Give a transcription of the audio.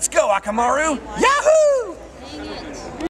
Let's go, Akamaru! Yahoo!